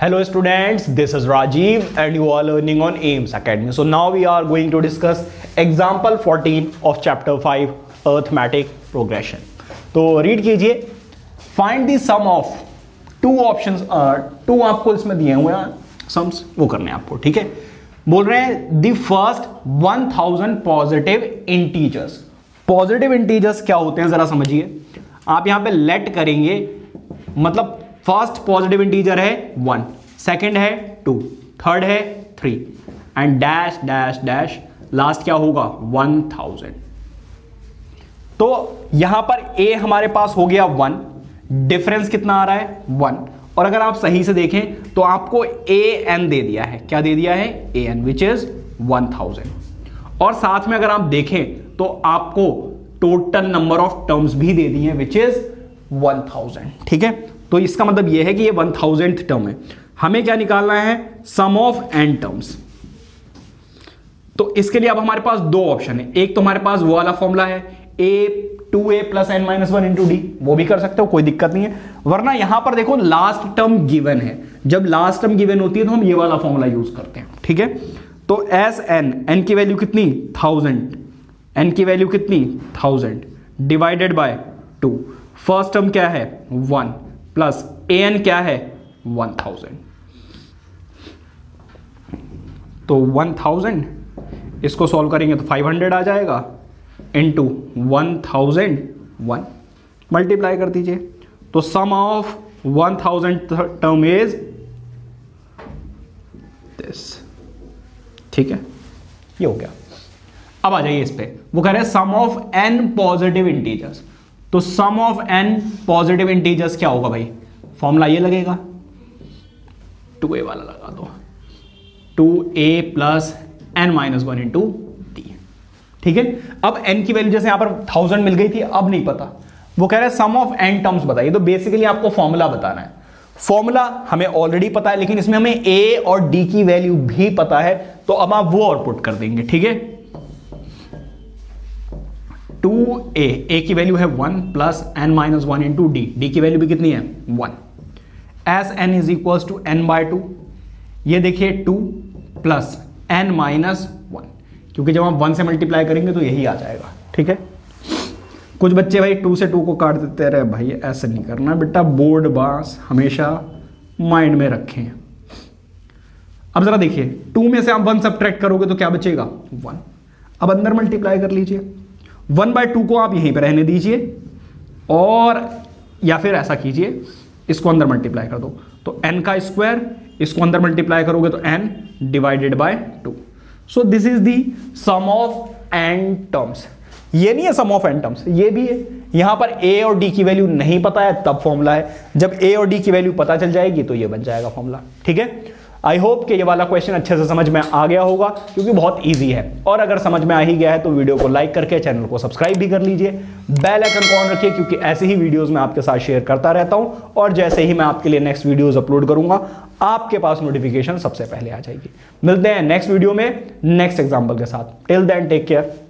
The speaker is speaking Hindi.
Hello students, this is Rajiv and you are learning on AIMS Academy. So now we are going to discuss example 14 of chapter 5 arithmetic progression. तो read कीजिए. Find the sum of two options. Two आपको इसमें दिए हुए हैं sums, वो करने आपको. ठीक है, बोल रहे हैं the first 1000 positive integers. Positive integers क्या होते हैं जरा समझिए. आप यहाँ पे let करेंगे, मतलब फर्स्ट पॉजिटिव इंटीजर है 1, सेकंड है 2, थर्ड है 3 and dash dash dash last क्या होगा 1000. तो यहां पर a हमारे पास हो गया 1, डिफरेंस कितना आ रहा है 1, और अगर आप सही से देखें तो आपको a n दे दिया है. क्या दे दिया है? a n which is 1000. और साथ में अगर आप देखें तो आपको टोटल नंबर ऑफ टर्म्स भी दे दी है विच इज 1000. ठीक है, तो इसका मतलब यह है कि ये 1000th टर्म है. हमें क्या निकालना है? Sum of n terms. तो इसके लिए अब हमारे पास दो ऑप्शन है. एक तो हमारे पास वो वाला फॉर्मूला है a 2a plus n minus 1 into d, वो भी कर सकते हो, कोई दिक्कत नहीं है. वरना यहां पर देखो लास्ट टर्म गिवन है. जब लास्ट टर्म गिवन होती है तो हम ये वाला फॉर्मूला यूज करते हैं. ठीक है, तो एस एन, एन की वैल्यू कितनी 1000, एन की वैल्यू कितनी 1000 डिवाइडेड बाय 2. फर्स्ट टर्म क्या है 1 प्लस ए एन क्या है 1000. तो 1000 इसको सॉल्व करेंगे तो 500 आ जाएगा इंटू 1001 मल्टीप्लाई कर दीजिए. तो sum of 1000 term is this. ठीक है, ये हो गया. अब आ जाइए इस पे. वो कह रहे हैं sum of N positive integers. तो sum of N positive integers क्या होगा भाई? फॉर्मूला ये लगेगा, 2a वाला लगा दो, 2a plus N minus 1 into D. ठीक है, अब n की वैल्यू जैसे यहां पर 1000 मिल गई थी, अब नहीं पता. वो कह रहे हैं सम ऑफ n टर्म्स बताइए. तो बेसिकली आपको फॉर्मूला बताना है. फॉर्मूला हमें ऑलरेडी पता है, लेकिन इसमें हमें a और d की वैल्यू भी पता है, तो अब आप वो आउटपुट कर देंगे. ठीक है, 2a, a की वैल्यू है 1 plus N minus 1 into D, D की वैल्यू भी कितनी है 1. S N is equals to N by 2. ये देखिए 2 प्लस एन माइनस 1, क्योंकि जब आप 1 से मल्टीप्लाई करेंगे तो यही आ जाएगा. ठीक है, कुछ बच्चे भाई 2 से 2 को काट देते रहे. भाई ऐसा नहीं करना बेटा, बोर्ड बास हमेशा माइंड में रखें. अब जरा देखिए, 2 में से आप 1 सब्ट्रैक्ट करोगे तो क्या बचेगा 1. अब अंदर मल्टीप्लाई कर लीजिए. 1/2 को आप यहीं पर रहने दीजिए, और या फिर ऐसा कीजिए, इसको अंदर मल्टीप्लाई कर दो. तो n का स्क्वायर, इसको अंदर मल्टीप्लाई करोगे तो n divided by 2. So this is the sum of n terms. ये नहीं है सम ऑफ n टर्म्स, ये भी है. यहाँ पर a और d की वैल्यू नहीं पता है, तब फॉर्मूला है. जब a और d की वैल्यू पता चल जाएगी तो ये बन जाएगा फॉर्मूला. ठीक है, आई होप कि ये वाला क्वेश्चन अच्छे से समझ में आ गया होगा, क्योंकि बहुत ईजी है. और अगर समझ में आ ही गया है तो वीडियो को लाइक करके चैनल को सब्सक्राइब भी कर लीजिए. बेल आइकन ऑन रखिए, क्योंकि ऐसे ही वीडियोस मैं आपके साथ शेयर करता रहता हूं, और जैसे ही मैं आपके लिए नेक्स्ट वीडियोस अपलोड करूंगा आपके पास नोटिफिकेशन सबसे पहले आ जाएगी. मिलते हैं नेक्स्ट वीडियो में नेक्स्ट एग्जाम्पल के साथ. Till then take care.